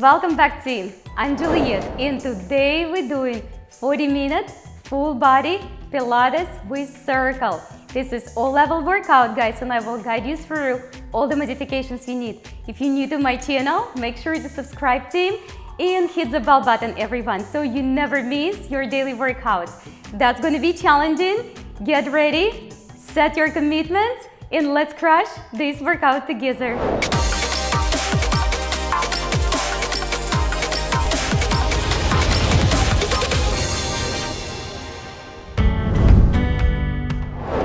Welcome back team, I'm Juliette and today we're doing 40-minute full body Pilates with circle. This is all-level workout guys and I will guide you through all the modifications you need. If you're new to my channel, make sure to subscribe team and hit the bell button everyone so you never miss your daily workouts. That's going to be challenging. Get ready, set your commitments and let's crush this workout together.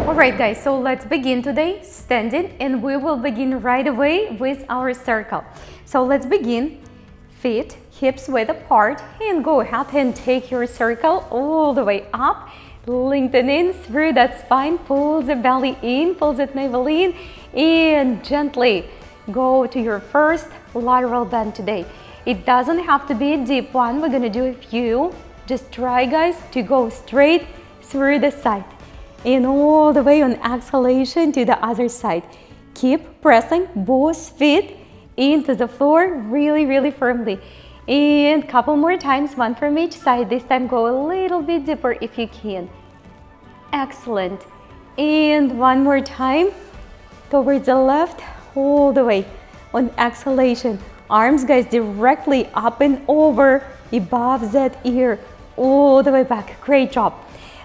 Alright guys, so let's begin today standing and we will begin right away with our circle. So let's begin, feet, hips width apart and go ahead and take your circle all the way up, lengthening through that spine, pull the belly in, pull that navel in and gently go to your first lateral bend today. It doesn't have to be a deep one, we're gonna do a few. Just try guys to go straight through the side. And all the way on exhalation to the other side. Keep pressing both feet into the floor really firmly. And couple more times, one from each side. This time go a little bit deeper if you can. Excellent. And one more time towards the left, all the way on exhalation. Arms guys directly up and over above that ear, all the way back. Great job.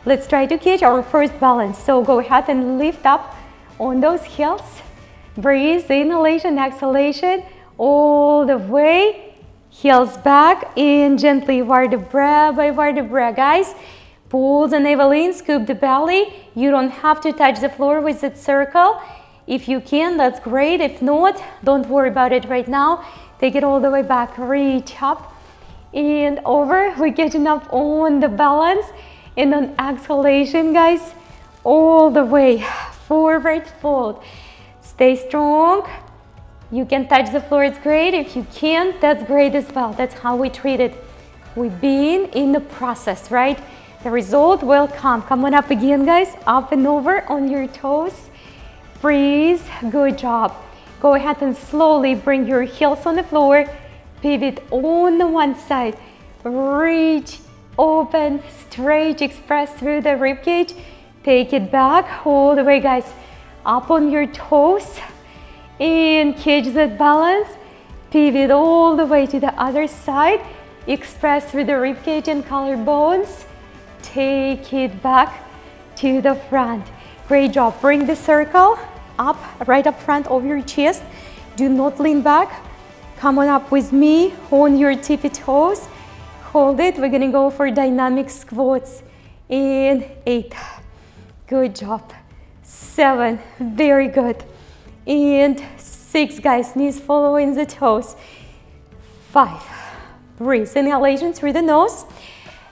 Let's try to catch our first balance. So go ahead and lift up on those heels. Breathe, inhalation, exhalation, all the way. Heels back and gently vertebra by vertebra, guys. Pull the navel in, scoop the belly. You don't have to touch the floor with that circle. If you can, that's great. If not, don't worry about it right now. Take it all the way back, reach up and over. We're getting up on the balance. And on exhalation, guys, all the way, forward fold. Stay strong. You can touch the floor, it's great. If you can't, that's great as well. That's how we treat it. We've been in the process, right? The result will come. Come on up again, guys. Up and over on your toes. Breathe. Good job. Go ahead and slowly bring your heels on the floor. Pivot on the one side. Reach. Open, stretch, express through the ribcage. Take it back all the way, guys. Up on your toes and catch that balance. Pivot all the way to the other side. Express through the ribcage and collarbones. Take it back to the front. Great job. Bring the circle up, right up front of your chest. Do not lean back. Come on up with me on your tippy toes. Hold it, we're gonna go for dynamic squats in 8, good job, 7, very good, and 6 guys, knees following the toes, 5, breathe, inhalation through the nose,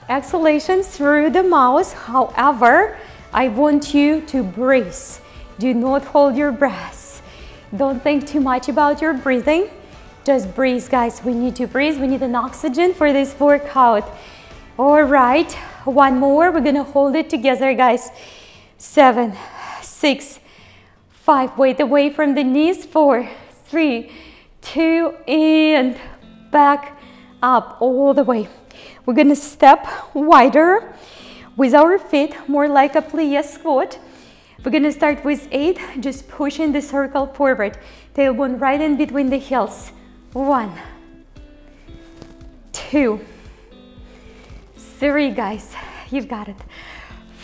exhalation through the mouth, however, I want you to breathe, do not hold your breath, don't think too much about your breathing. Just breathe, guys. We need to breathe. We need an oxygen for this workout. All right. One more. We're going to hold it together, guys. 7, 6, 5. Weight away from the knees. 4, 3, 2, and back up all the way. We're going to step wider with our feet, more like a plie squat. We're going to start with 8, just pushing the circle forward. Tailbone right in between the heels. 1, 2, 3, guys, you've got it.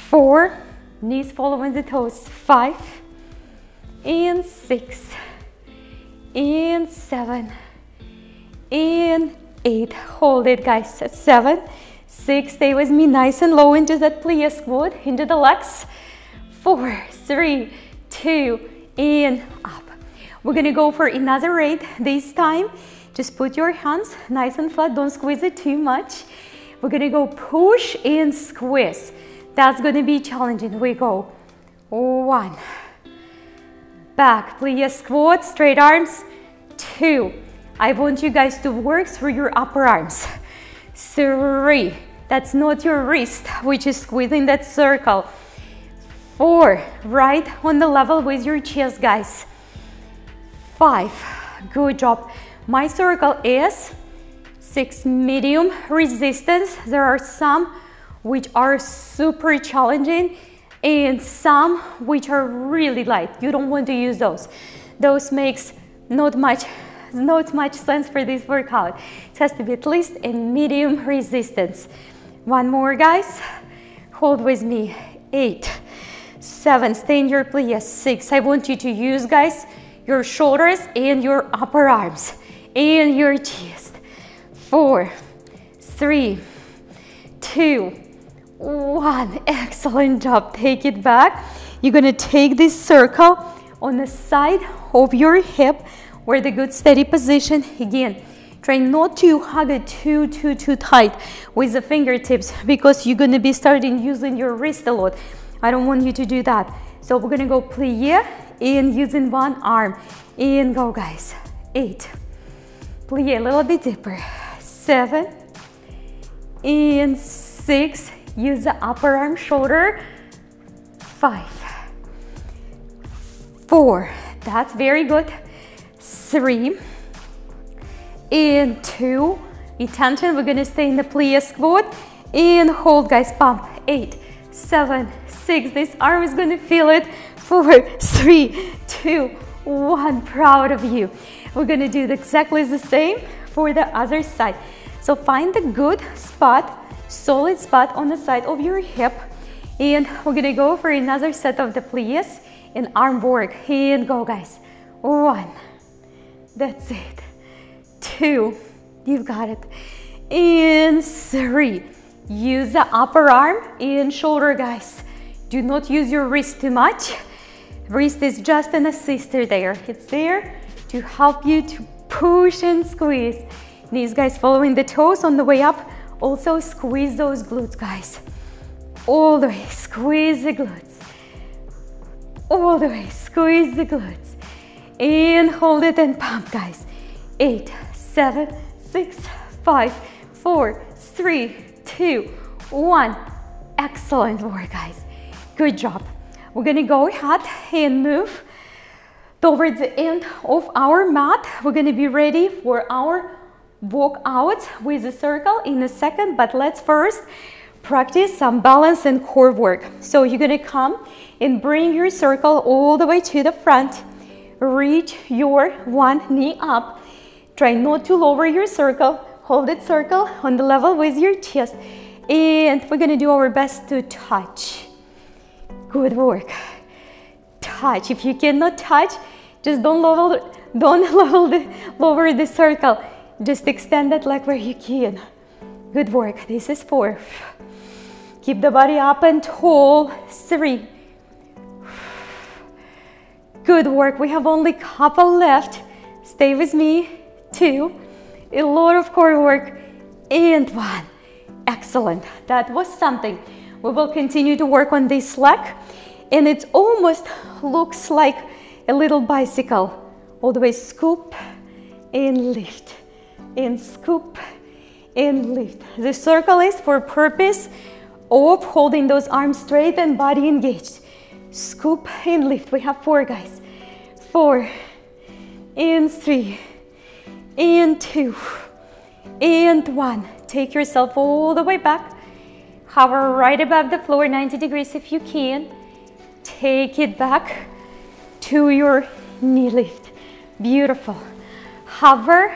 4, knees following the toes. 5, and 6, and 7, and 8. Hold it, guys. 7, 6, stay with me nice and low into that plie squat, into the legs. 4, 3, 2, and up. We're gonna go for another 8 this time. Just put your hands nice and flat, don't squeeze it too much. We're gonna go push and squeeze. That's gonna be challenging. We go 1, back, plie squat, straight arms. 2, I want you guys to work through your upper arms. 3, that's not your wrist, which is squeezing that circle. 4, right on the level with your chest, guys. 5, good job. My circle is 6 medium resistance. There are some which are super challenging and some which are really light. You don't want to use those. Those makes not much sense for this workout. It has to be at least a medium resistance. One more, guys. Hold with me. 8, 7, stay in your plie. 6. I want you to use, guys, your shoulders and your upper arms and your chest. 4, 3, 2, 1. Excellent job. Take it back. You're gonna take this circle on the side of your hip where the good steady position. Again, try not to hug it too tight with the fingertips because you're gonna be starting using your wrist a lot. I don't want you to do that. So we're gonna go plie and using one arm. And go, guys. 8. Plie a little bit deeper. 7. And 6. Use the upper arm, shoulder. 5, 4. That's very good. 3, and 2. Attention, we're gonna stay in the plie squat and hold, guys. Pump. 8, 7, 6. This arm is gonna feel it. 4, 3, 2, 1. Proud of you. We're gonna do exactly the same for the other side. So find the good spot, solid spot on the side of your hip, and we're gonna go for another set of the plies and arm work. And go, guys. 1. That's it. 2. You've got it. And 3. Use the upper arm and shoulder, guys. Do not use your wrist too much. Wrist is just an assister there. It's there to help you to push and squeeze. Knees, guys, following the toes on the way up. Also squeeze those glutes, guys. All the way, squeeze the glutes. All the way, squeeze the glutes. And hold it and pump, guys. 8, 7, 6, 5, 4, 3, 2, 1. Excellent work, guys. Good job. We're gonna go ahead and move towards the end of our mat. We're gonna be ready for our walk out with a circle in a second, but let's first practice some balance and core work. So you're gonna come and bring your circle all the way to the front. Reach your one knee up. Try not to lower your circle. Hold that circle on the level with your chest. And we're gonna do our best to touch. Good work. Touch. If you cannot touch, just don't lower the circle. Just extend that leg where you can. Good work. This is 4. Keep the body up and tall. 3. Good work. We have only a couple left. Stay with me. 2. A lot of core work. And 1. Excellent. That was something. We will continue to work on this leg. And it almost looks like a little bicycle. All the way, scoop and lift. And scoop and lift. The circle is for purpose of holding those arms straight and body engaged. Scoop and lift. We have 4, guys. 4, and 3, and 2, and 1. Take yourself all the way back. Hover right above the floor, 90 degrees if you can. Take it back to your knee lift. Beautiful. Hover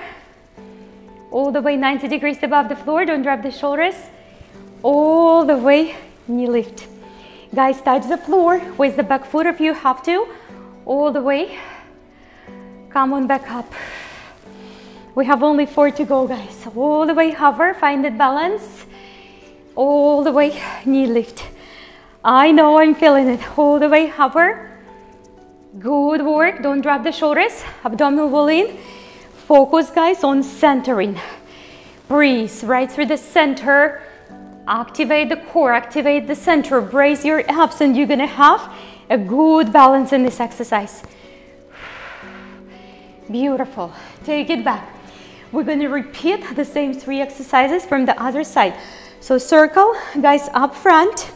all the way 90 degrees above the floor. Don't drop the shoulders. All the way, knee lift. Guys, touch the floor with the back foot if you have to. All the way. Come on back up. We have only 4 to go, guys. All the way, hover, find that balance. All the way, knee lift. I know, I'm feeling it. All the way, hover. Good work. Don't drop the shoulders. Abdominal wall in. Focus, guys, on centering. Breathe right through the center. Activate the core, activate the center, brace your abs, and you're gonna have a good balance in this exercise. Beautiful. Take it back. We're gonna repeat the same 3 exercises from the other side. So circle, guys, up front.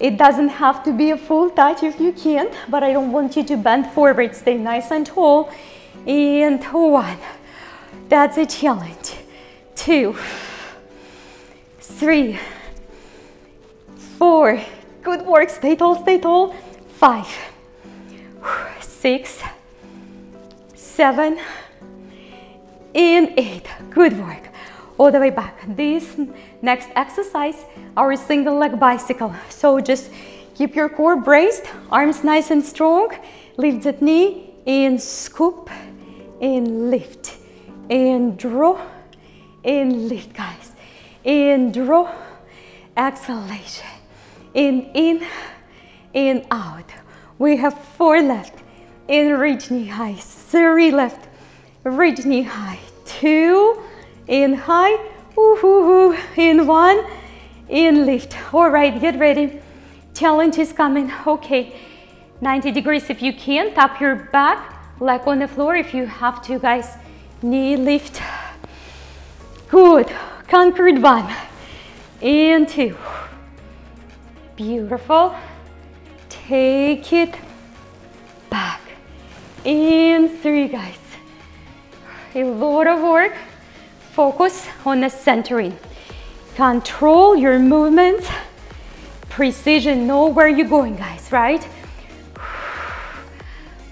It doesn't have to be a full touch if you can't, but I don't want you to bend forward. Stay nice and tall. And 1. That's a challenge. 2, 3, 4. Good work, stay tall, stay tall. 5, 6, 7, and 8. Good work. All the way back. This next exercise, our single leg bicycle. So just keep your core braced, arms nice and strong. Lift that knee and scoop and lift and draw and lift, guys. And draw, exhalation. And in and out. We have 4 left. And reach knee high. 3 left. Reach knee high. 2. In high, in 1, in lift. All right, get ready. Challenge is coming. Okay, 90 degrees if you can. Tap your back, leg on the floor if you have to, guys. Knee lift. Good. Conquered 1 and 2. Beautiful. Take it back. And 3, guys. A lot of work. Focus on the centering. Control your movements. Precision, know where you're going, guys, right?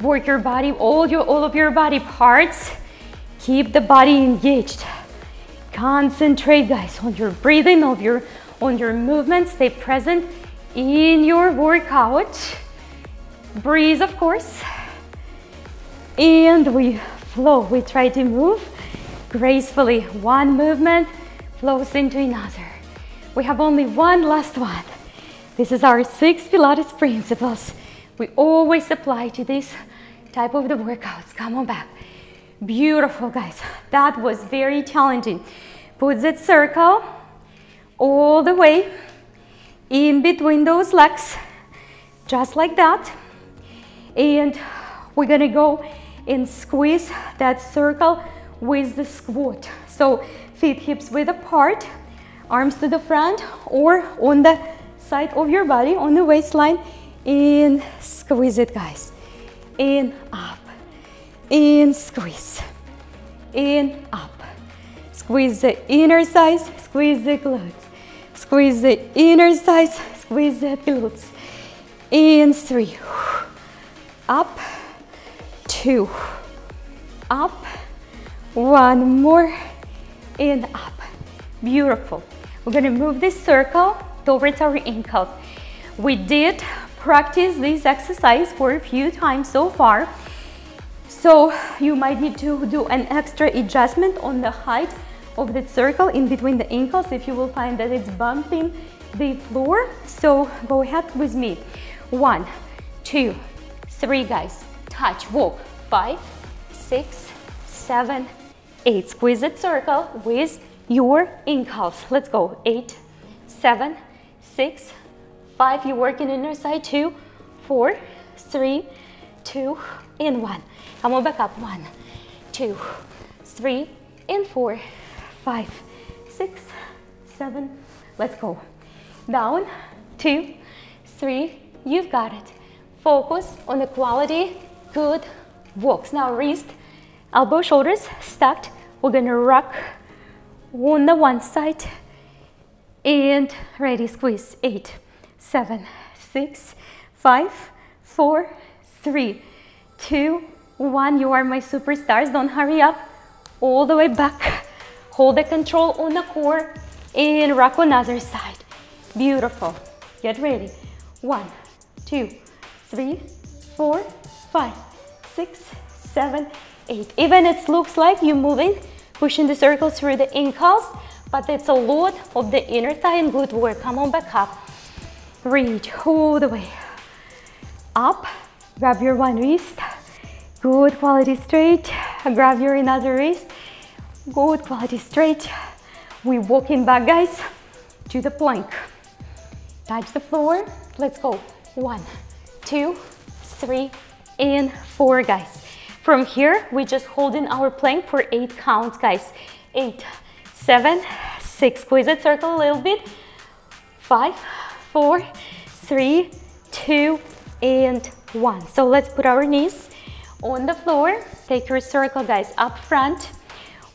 Work your body, all of your body parts. Keep the body engaged. Concentrate, guys, on your breathing, on your movement. Stay present in your workout. Breathe, of course. And we flow, we try to move gracefully. One movement flows into another. We have only one last one. This is our 6 Pilates principles. We always apply to this type of the workouts. Come on back. Beautiful, guys. That was very challenging. Put that circle all the way in between those legs, just like that. And we're gonna go and squeeze that circle with the squat. So feet hips width apart, arms to the front or on the side of your body, on the waistline, and squeeze it, guys. In, up, in, squeeze, in, up. Squeeze the inner thighs, squeeze the glutes, squeeze the inner thighs, squeeze the glutes. In 3, up, 2, up, 1 more, and up. Beautiful. We're gonna move this circle towards our ankles. We did practice this exercise for a few times so far, so you might need to do an extra adjustment on the height of the circle in between the ankles if you will find that it's bumping the floor. So go ahead with me. 1, 2, 3, guys. Touch, walk. 5, 6, 7, 8. Squeeze that circle with your ankles. Let's go. 8, 7, 6, 5. You work in inner side. 2, 4, 3, 2, and 1. Come on back up. 1, 2, 3, and 4, 5, 6, 7. Let's go. Down. 2, 3. You've got it. Focus on the quality. Good walks. Now wrist, elbow, shoulders stacked. We're gonna rock on the one side and ready, squeeze. 8, 7, 6, 5, 4, 3, 2, 1. You are my superstars. Don't hurry up. All the way back. Hold the control on the core and rock on the other side. Beautiful. Get ready. 1, 2, 3, 4, 5, 6, 7, 8. Even it looks like you're moving, pushing the circle through the ankles, but it's a lot of the inner thigh and glute work. Come on back up. Reach all the way up. Grab your one wrist. Good quality straight. Grab your another wrist. Good quality straight. We're walking back, guys, to the plank. Touch the floor. Let's go. 1, 2, 3, and 4, guys. From here, we just hold in our plank for 8 counts, guys. 8, 7, 6. Squeeze that circle a little bit. 5, 4, 3, 2, and 1. So let's put our knees on the floor. Take your circle, guys, up front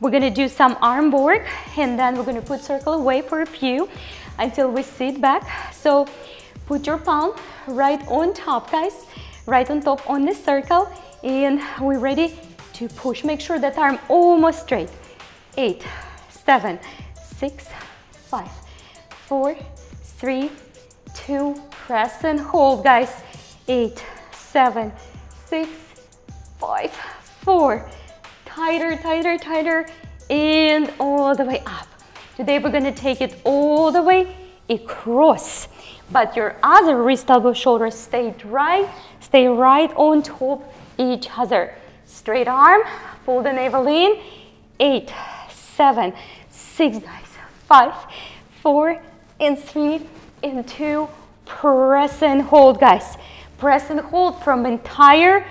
We're gonna do some arm work, and then we're gonna put circle away for a few until we sit back. So put your palm right on top, guys, right on top on the circle, and we're ready to push. Make sure that arm almost straight. 8, 7, 6, 5, 4, 3, 2, press and hold, guys. 8, 7, 6, 5, 4, tighter, tighter, tighter, and all the way up. Today we're gonna take it all the way across, but your other wrist, elbow, shoulder stay right on top each other. Straight arm, pull the navel in. 8, 7, 6, guys, 5, 4, and 3, and 2, press and hold, guys. Press and hold from entire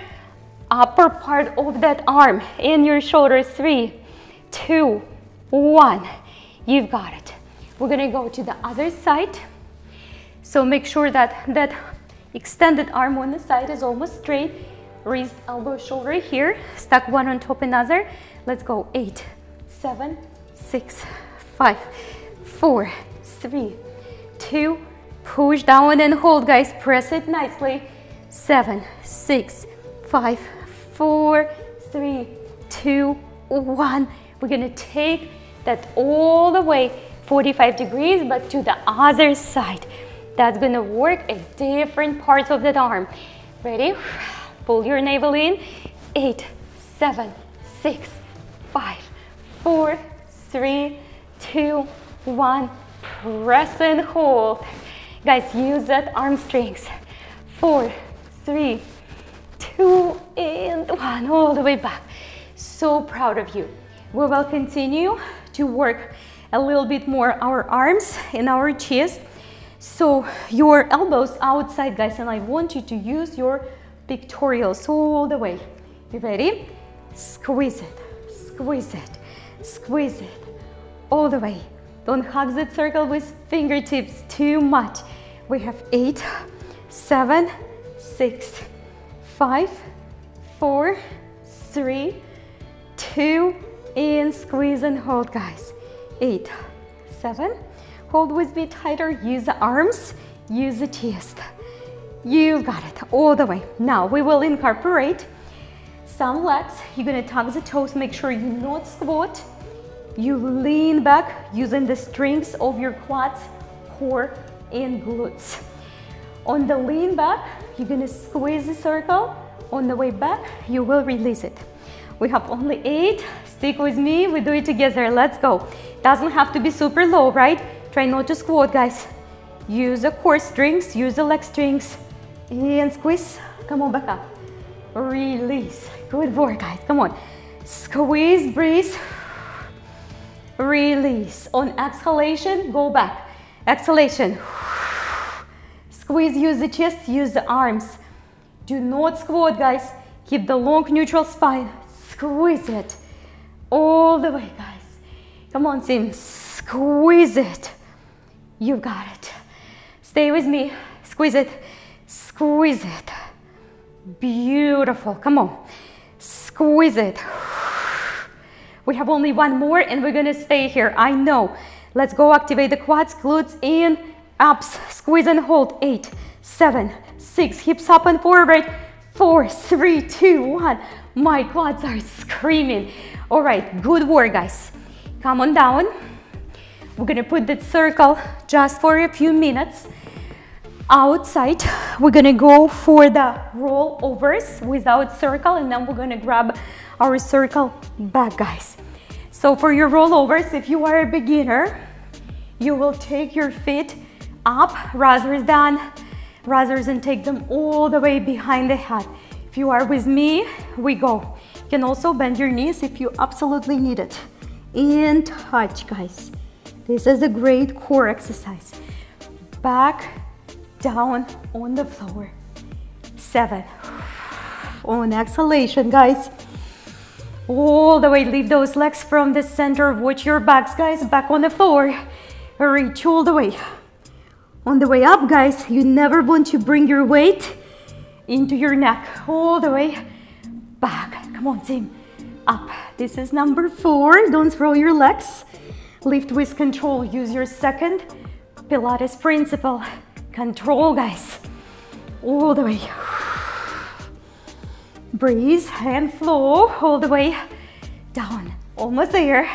upper part of that arm in your shoulders. 3, 2, 1, you've got it. We're gonna go to the other side, so make sure that that extended arm on the side is almost straight. Wrist, elbow, shoulder here, stack one on top another. Let's go. 8, 7, 6, 5, 4, 3, 2, push down and hold, guys. Press it nicely. 7, 6, 5, 4, 3, 2, 1. We're gonna take that all the way 45 degrees, but to the other side. That's gonna work at different parts of that arm. Ready? Pull your navel in. 8, 7, 6, 5, 4, 3, 2, 1. Press and hold. Guys, use that arm strength. 4, 3, 2, and 1. All the way back. So proud of you. We will continue to work a little bit more our arms and our chest. So your elbows outside, guys, and I want you to use your pectorals all the way. You ready? Squeeze it, squeeze it, squeeze it all the way. Don't hug that circle with fingertips too much. We have 8, 7, 6, 5, 4, 3, 2, and squeeze and hold, guys. 8, 7, hold with me tighter. Use the arms, use the chest. You've got it all the way. Now we will incorporate some legs. You're gonna tuck the toes. Make sure you not squat. You lean back using the strengths of your quads, core, and glutes. On the lean back, you're gonna squeeze the circle. On the way back, you will release it. We have only 8. Stick with me, we do it together. Let's go. Doesn't have to be super low, right? Try not to squat, guys. Use the core strengths, use the leg strengths, and squeeze. Come on, back up. Release. Good work, guys. Come on. Squeeze, breathe. Release. On exhalation, go back. Exhalation. Squeeze, use the chest, use the arms. Do not squat, guys. Keep the long neutral spine. Squeeze it. All the way, guys. Come on, team. Squeeze it. You've got it. Stay with me. Squeeze it. Squeeze it. Beautiful. Come on. Squeeze it. We have only one more, and we're gonna stay here. I know. Let's go. Activate the quads, glutes, and abs. Squeeze and hold. 8, 7, 6. Hips up and forward. 4, 3, 2, 1. My quads are screaming. All right. Good work, guys. Come on down. We're gonna put that circle just for a few minutes outside. We're gonna go for the rollovers without circle, and then we're gonna grab our circle back, guys. So for your rollovers, if you are a beginner, you will take your feet up rather than take them all the way behind the head. If you are with me, we go. You can also bend your knees if you absolutely need it. And touch, guys. This is a great core exercise. Back down on the floor. 7. On exhalation, guys. All the way. Leave those legs from the center. Watch your backs, guys. Back on the floor. Reach all the way. On the way up, guys, you never want to bring your weight into your neck. All the way back. Come on, team. up. This is number 4. Don't throw your legs. Lift with control. Use your second Pilates principle. Control, guys. All the way. Breathe and flow all the way down. Almost there.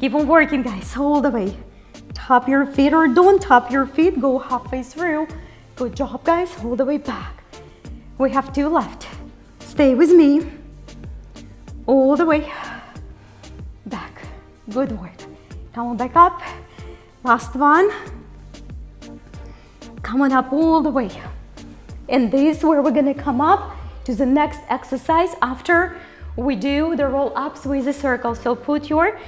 Keep on working, guys, all the way. Tap your feet or don't tap your feet. Go halfway through. Good job, guys. All the way back. We have 2 left. Stay with me. All the way back. Good work. Come on back up. Last one. Come on up all the way. And this is where we're gonna come up to the next exercise after we do the roll-ups with the circle. So put your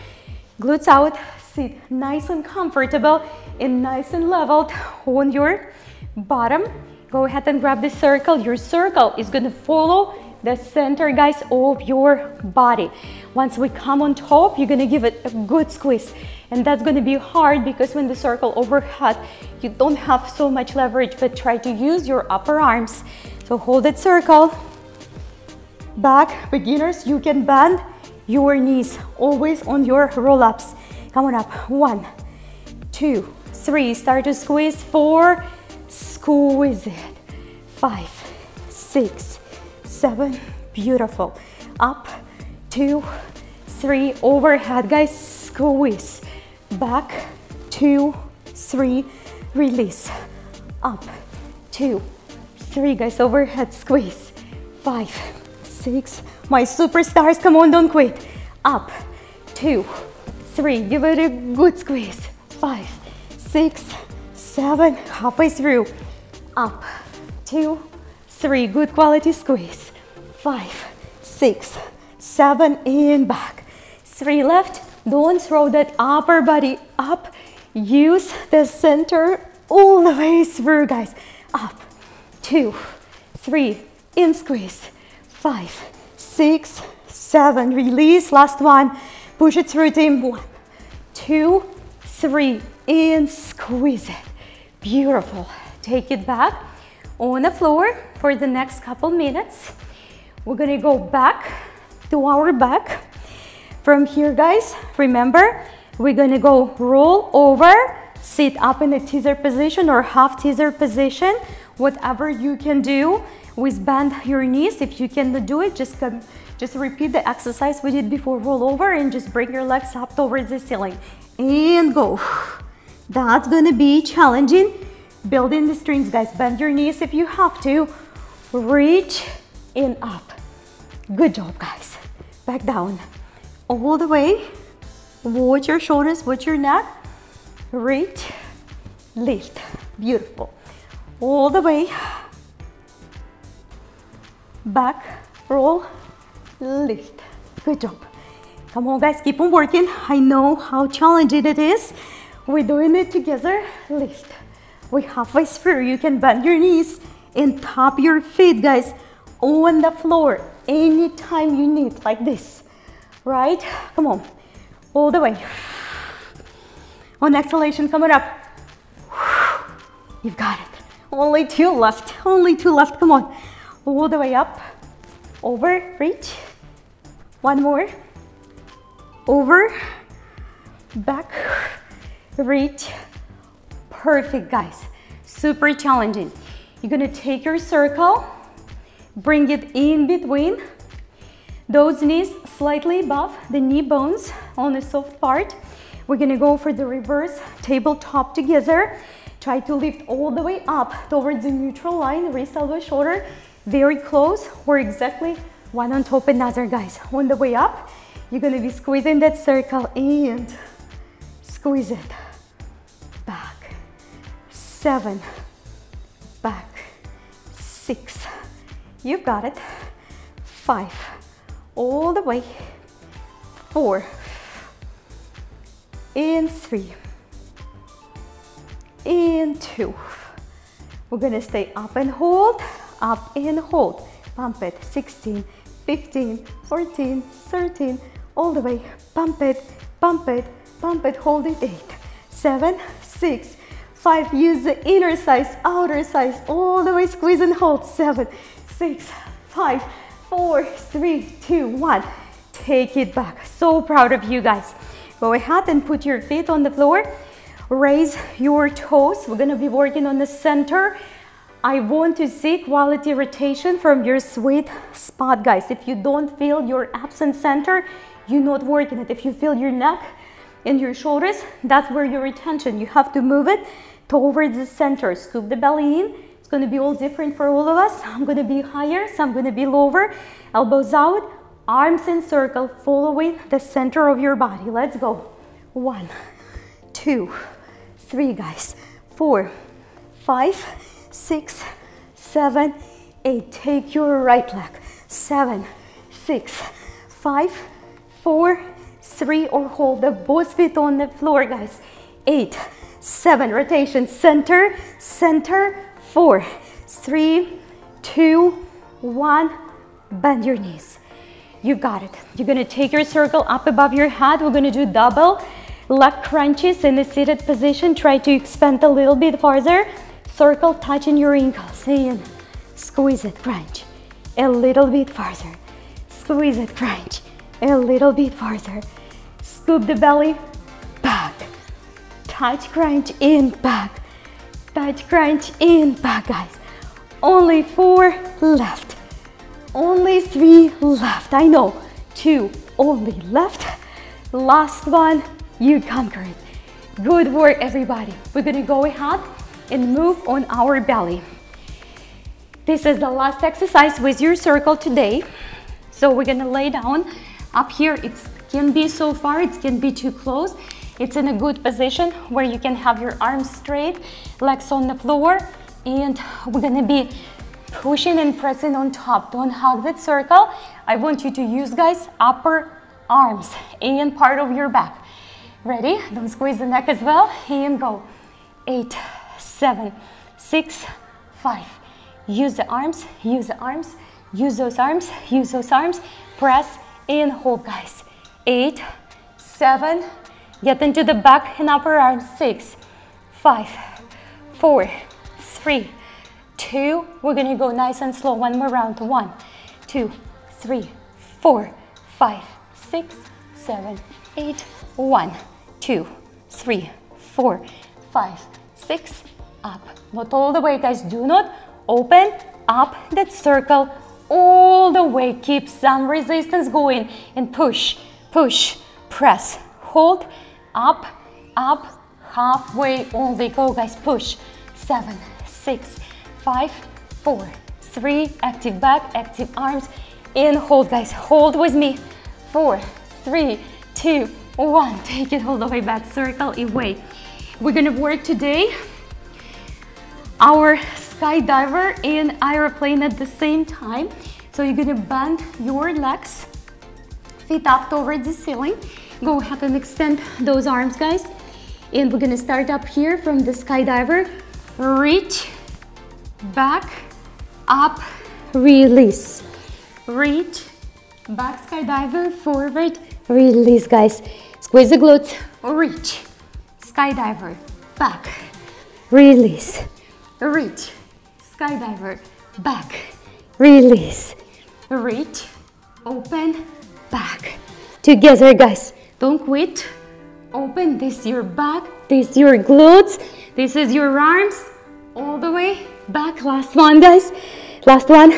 glutes out, sit nice and comfortable and nice and leveled on your bottom. Go ahead and grab the circle. Your circle is gonna follow the center, guys, of your body. Once we come on top, you're gonna give it a good squeeze. And that's gonna be hard because when the circle overhead, you don't have so much leverage, but try to use your upper arms. So hold that circle. Back, beginners, you can bend your knees, always on your roll-ups. Come on up, 1, 2, 3, start to squeeze, 4, squeeze it, 5, 6, 7, beautiful. Up, 2, 3, overhead, guys, squeeze. Back, 2, 3, release. Up, 2, 3, guys, overhead, squeeze. 5, 6, my superstars, come on, don't quit. Up, 2, 3, give it a good squeeze. 5, 6, 7, halfway through. Up, 2, 3, good quality squeeze. 5, 6, 7, and back. 3 left. Don't throw that upper body up. Use the center all the way through, guys. Up, 2, 3, in squeeze. 5, 6, 7, release. Last one. Push it through, team. 1, 2, 3, and squeeze it. Beautiful. Take it back on the floor for the next couple minutes. We're gonna go back to our back. From here, guys, remember, we're gonna go roll over, sit up in a teaser position or half teaser position, whatever you can do with bend your knees. If you cannot do it, just repeat the exercise we did before. Roll over and just bring your legs up towards the ceiling and go. That's gonna be challenging. Building the strings, guys. Bend your knees if you have to. Reach and up. Good job, guys. Back down. All the way. Watch your shoulders, watch your neck. Reach, lift. Beautiful. All the way. Back, roll, lift. Good job. Come on, guys, keep on working. I know how challenging it is. We're doing it together. Lift. We're halfway through. You can bend your knees and tap your feet, guys, on the floor anytime you need, like this, right? Come on, all the way. On exhalation, come on up. You've got it. Only 2 left, only 2 left. Come on, all the way up, over, reach. 1 more, over, back, reach. Perfect, guys. Super challenging. You're gonna take your circle, bring it in between those knees, slightly above the knee bones on the soft part. We're gonna go for the reverse tabletop together. Try to lift all the way up towards the neutral line, wrist, elbow, shoulder, very close or exactly one on top another, guys. On the way up, you're gonna be squeezing that circle and squeeze it. 7, back, 6, you've got it, 5, all the way, 4, and 3, and 2. We're gonna stay up and hold, pump it, 16, 15, 14, 13, all the way, pump it, pump it, pump it, hold it, 8, 7, 6, 5, use the inner thighs, outer thighs, all the way, squeeze and hold. 7, 6, 5, 4, 3, 2, 1. take it back. So proud of you guys. Go ahead and put your feet on the floor. Raise your toes. We're gonna be working on the center. I want to see quality rotation from your sweet spot, guys. If you don't feel your abs and center, you're not working it. If you feel your neck and your shoulders, that's where your attention. You have to move it towards the center. Scoop the belly in. It's going to be all different for all of us. I'm going to be higher, some going to be lower. Elbows out, arms in circle, following the center of your body. Let's go. 1, 2, 3, guys. 4, 5, 6, 7, 8. Take your right leg. 7, 6, 5, 4, 3, or hold the both feet on the floor, guys. 8, 7, rotation, center, center, 4, 3, 2, 1, bend your knees. You've got it. You're gonna take your circle up above your head. We're gonna do double leg crunches in the seated position. Try to expand a little bit farther. Circle touching your ankles, and squeeze it, crunch, a little bit farther. Squeeze it, crunch, a little bit farther. Scoop the belly, back, touch, crunch, in, back, touch, crunch, in, back, guys. Only 4 left, only 3 left, I know, 2 only left, last one, you conquered it. Good work, everybody. We're gonna go ahead and move on our belly. This is the last exercise with your circle today. So we're gonna lay down up here. It can be so far, it can be too close. It's in a good position where you can have your arms straight, legs on the floor, and we're gonna be pushing and pressing on top. Don't hug that circle. I want you to use, guys, upper arms and part of your back. Ready? Don't squeeze the neck as well, and go. 8, 7, 6, 5. Use the arms, use the arms, use those arms, use those arms. Press and hold, guys. 8, 7, get into the back and upper arm. 6, 5, 4, 3, 2. We're gonna go nice and slow. One more round. 1, 2, 3, 4, 5, 6, 7, 8. 1, 2, 3, 4, 5, 6, up. Not all the way, guys. Do not open up that circle all the way. Keep some resistance going and push, push, press, hold, up, up, halfway only. Go, guys, push. 7, 6, 5, 4, 3, active back, active arms, and hold, guys. Hold with me. 4, 3, 2, 1. Take it all the way back, circle away. We're gonna work today our skydiver and aeroplane at the same time. So you're gonna bend your legs, feet up towards the ceiling. Go ahead and extend those arms, guys. And we're gonna start up here from the skydiver. Reach, back, up, release. Reach, back, skydiver, forward, release, guys. Squeeze the glutes, reach. Skydiver, back, release, reach, skydiver, back, release, reach, open, back. Together, guys, don't quit. Open, this is your back, this is your glutes, this is your arms, all the way back. Last one, guys, last one.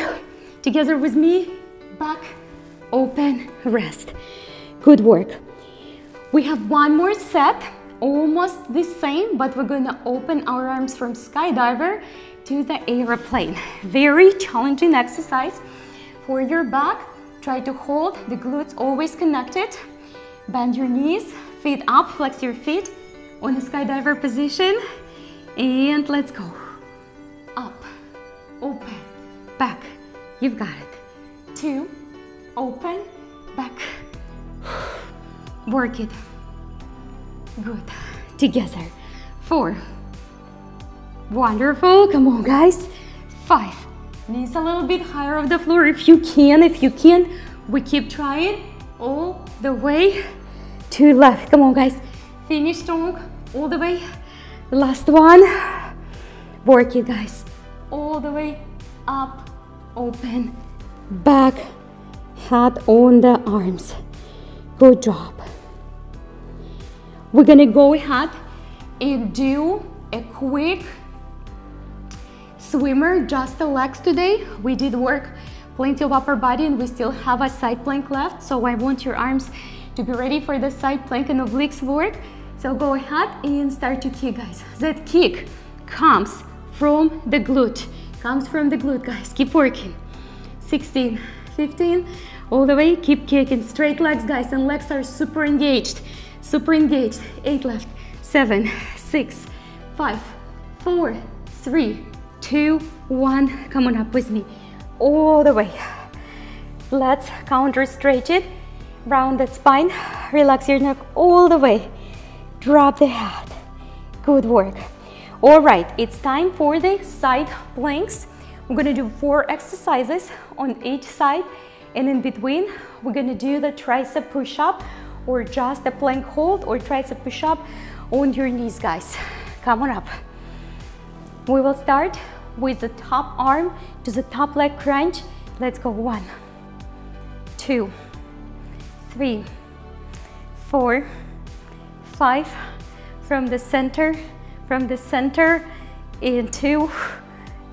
Together with me, back, open, rest. Good work. We have one more set. Almost the same, but we're gonna open our arms from skydiver to the airplane. Very challenging exercise for your back. Try to hold the glutes always connected. Bend your knees, feet up, flex your feet on the skydiver position, and let's go. Up, open, back. You've got it. 2, open, back. Work it. Good. Together. 4. Wonderful. Come on, guys. 5. Knees a little bit higher off the floor if you can. If you can, we keep trying all the way to left. Come on, guys. Finish strong. All the way. Last one. Work it, guys. All the way up, open, back, head on the arms. Good job. We're gonna go ahead and do a quick swimmer, just the legs today. We did work plenty of upper body and we still have a side plank left, so I want your arms to be ready for the side plank and obliques work. So go ahead and start to kick, guys. That kick comes from the glute, guys. Keep working. 16, 15, all the way, keep kicking. Straight legs, guys, and legs are super engaged, Eight left, 7, 6, 5, 4, 3, 2, 1. Come on up with me, all the way. Let's counter stretch it, round that spine, relax your neck all the way. Drop the head. Good work. All right, it's time for the side planks. We're gonna do 4 exercises on each side, and in between, we're gonna do the tricep push-up or just a plank hold or tricep push-up on your knees, guys. Come on up. We will start with the top arm to the top leg crunch. Let's go. 1, 2, 3, 4, 5. From the center, and 2,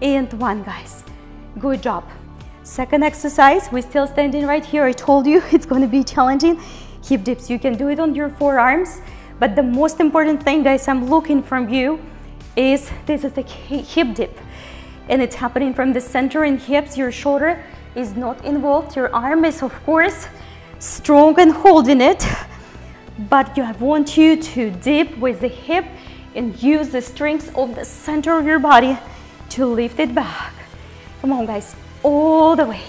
and 1, guys. Good job. Second exercise, we're still standing right here. I told you it's gonna be challenging. Hip dips, you can do it on your forearms, but the most important thing, guys, I'm looking from you is this is the hip dip, and it's happening from the center and hips. Your shoulder is not involved. Your arm is, of course, strong and holding it, but I want you to dip with the hip and use the strength of the center of your body to lift it back. Come on, guys, all the way.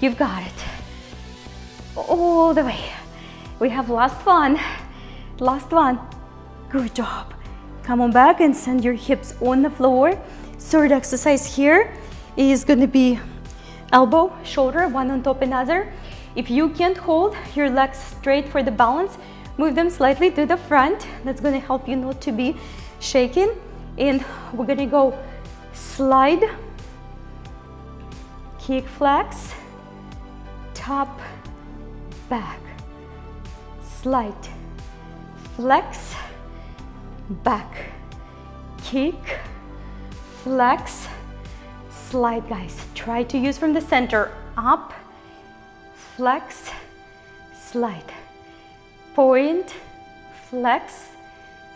You've got it. All the way. We have last one. Good job. Come on back and send your hips on the floor. Third exercise here is gonna be elbow, shoulder, one on top another. If you can't hold your legs straight for the balance, move them slightly to the front. That's gonna help you not to be shaking. And we're gonna go slide, kick flex, top, back, slide, flex, back, kick, flex, slide, guys. Try to use from the center, up, flex, slide, point, flex,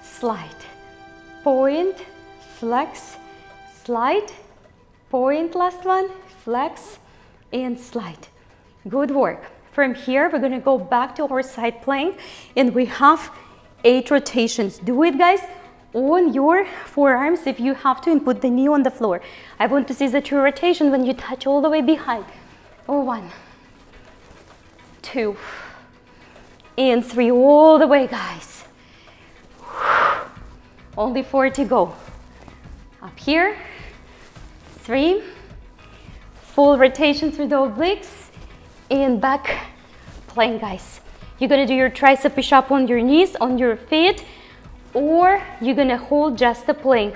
slide, point, flex, slide, point, last one, flex and slide. Good work. From here, we're gonna go back to our side plank and we have 8 rotations. Do it, guys, on your forearms if you have to, and put the knee on the floor. I want to see the true rotation when you touch all the way behind. 1, 2. And 3, all the way, guys. Only 4 to go. Up here, 3, full rotation through the obliques, and back plank, guys. You're gonna do your tricep push-up on your knees, on your feet, or you're gonna hold just the plank.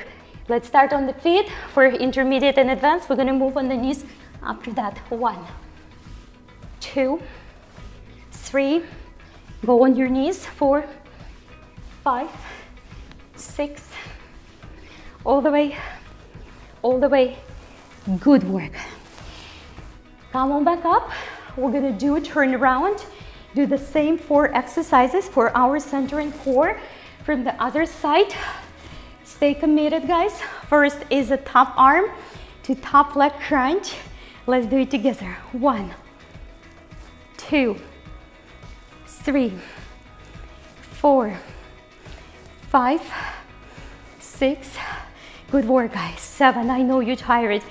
Let's start on the feet. For intermediate and advanced, we're gonna move on the knees after that. 1, 2, 3, go on your knees, 4, 5, 6, all the way, Good work. Come on back up. We're gonna do a turn around. Do the same 4 exercises for our center and core. From the other side, stay committed, guys. First is a top arm to top leg crunch. Let's do it together. 1, 2, 3, 4, 5, 6. Good work, guys. 7, I know you're tired.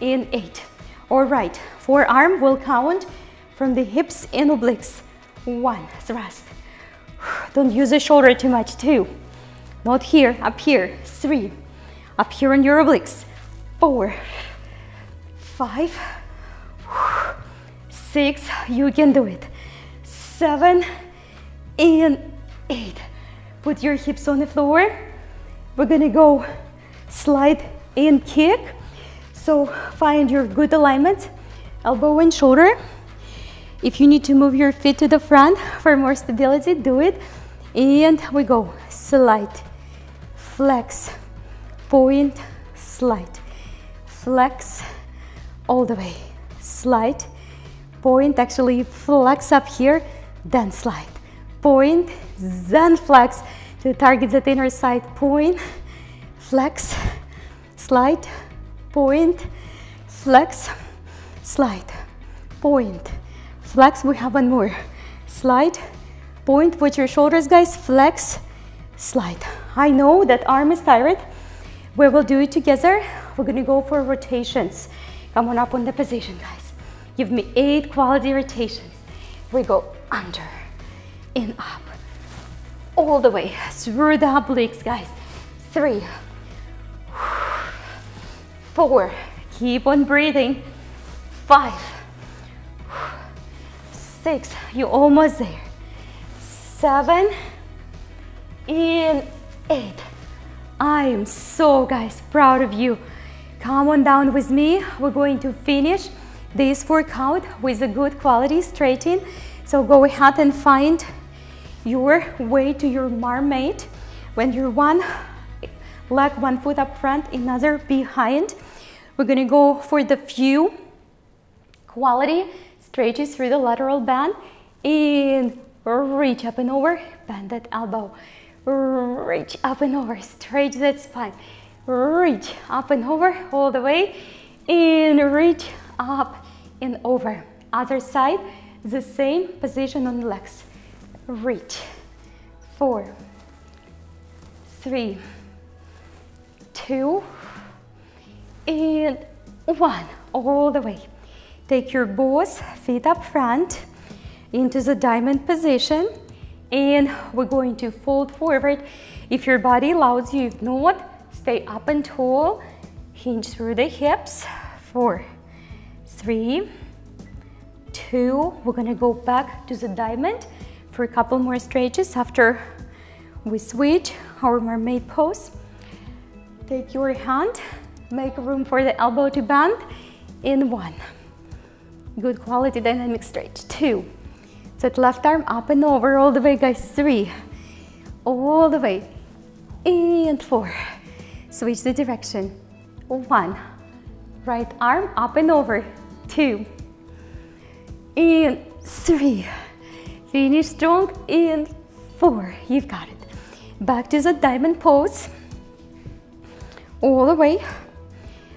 And 8. All right, forearm will count from the hips and obliques. 1, thrust. Don't use the shoulder too much. 2, not here, up here. 3, up here on your obliques. 4, 5, 6. You can do it. 7 and 8. Put your hips on the floor. We're gonna go slide and kick. So find your good alignment, elbow and shoulder. If you need to move your feet to the front for more stability, do it. And we go, slide, flex, point, slide, flex, all the way, slide, point, actually flex up here, then slide, point, then flex to target that inner side, point, flex, slide, point, flex, slide, point, flex. We have one more, slide, point with your shoulders, guys, flex, slide. I know that arm is tired. We will do it together. We're gonna go for rotations. Come on up on the position, guys. Give me 8 quality rotations. We go under and up, all the way through the obliques, guys. 3, 4, keep on breathing, 5, 6, you're almost there, 7, and 8. I am so, guys, proud of you. Come on down with me. We're going to finish this workout with a good quality straighten. So go ahead and find your way to your mermaid. When you're one leg, one foot up front, another behind. We're gonna go for the few quality stretches through the lateral band. And reach up and over, bend that elbow. Reach up and over, stretch that spine. Reach up and over, all the way, and reach up and over. Other side, the same position on the legs. Reach, 4, 3, 2, and 1, all the way. Take your both feet up front into the diamond position, and we're going to fold forward if your body allows you. If not, stay up and tall, hinge through the hips. 4, 3, 2, we're gonna go back to the diamond for a couple more stretches after we switch our mermaid pose. Take your hand, make room for the elbow to bend, in 1, good quality dynamic stretch, 2, set left arm up and over, all the way, guys, 3, all the way, and 4, switch the direction, 1, right arm up and over, 2, and 3, finish strong, and 4, you've got it. Back to the diamond pose, all the way.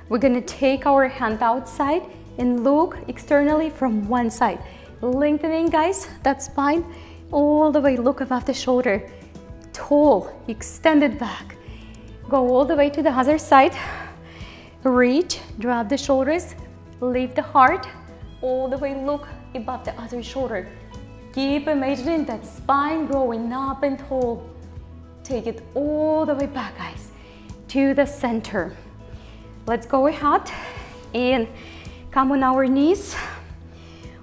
We're gonna take our hand outside and look externally from one side. Lengthening, guys, that spine, all the way, look above the shoulder, tall, extended back. Go all the way to the other side, reach, drop the shoulders, lift the heart, all the way, look above the other shoulder. Keep imagining that spine growing up and tall. Take it all the way back, guys, to the center. Let's go ahead and come on our knees.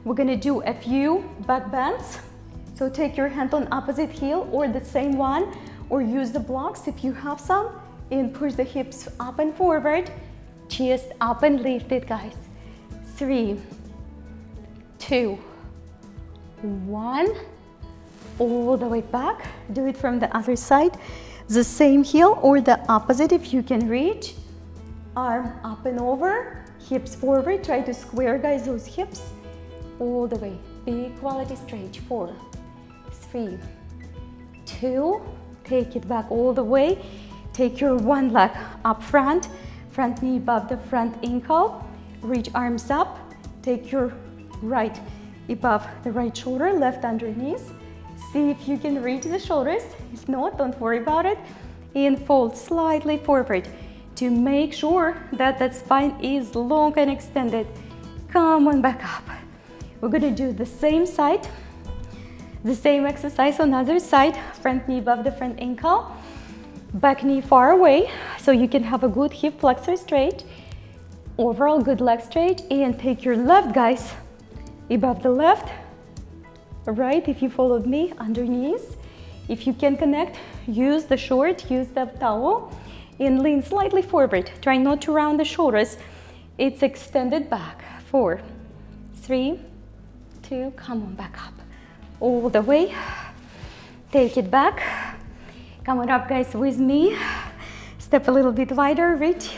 We're gonna do a few back bends. So take your hand on opposite heel or the same one, or use the blocks if you have some, and push the hips up and forward, chest up and lifted, guys. 3, 2, 1, all the way back. Do it from the other side. The same heel or the opposite if you can reach. Arm up and over, hips forward. Try to square, guys, those hips. All the way, big quality stretch, 4, 3, 2, take it back all the way. Take your one leg up front, front knee above the front ankle, reach arms up, take your right above the right shoulder, left underneath. See if you can reach the shoulders, if not, don't worry about it, and fold slightly forward to make sure that that spine is long and extended. Come on back up. We're gonna do the same side, the same exercise on the other side, front knee above the front ankle, back knee far away, so you can have a good hip flexor stretch, overall good leg stretch, and take your left, guys, above the left, right, if you followed me, underneath. If you can connect, use the short, use the towel, and lean slightly forward. Try not to round the shoulders, it's extended back, 4, 3, two, come on back up, all the way, take it back, come on up guys with me, step a little bit wider, reach,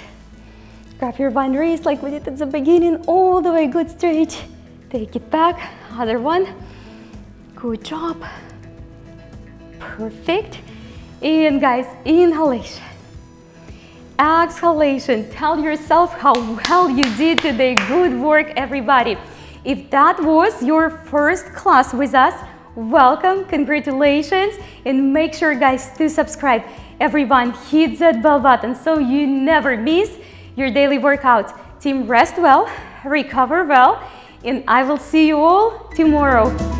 grab your boundaries like we did at the beginning, all the way, good straight, take it back, other one, good job, perfect, and guys, inhalation, exhalation, tell yourself how well you did today. Good work, everybody. If that was your first class with us, welcome, congratulations, and make sure, guys, to subscribe. Everyone, hit that bell button so you never miss your daily workouts. Team, rest well, recover well, and I will see you all tomorrow.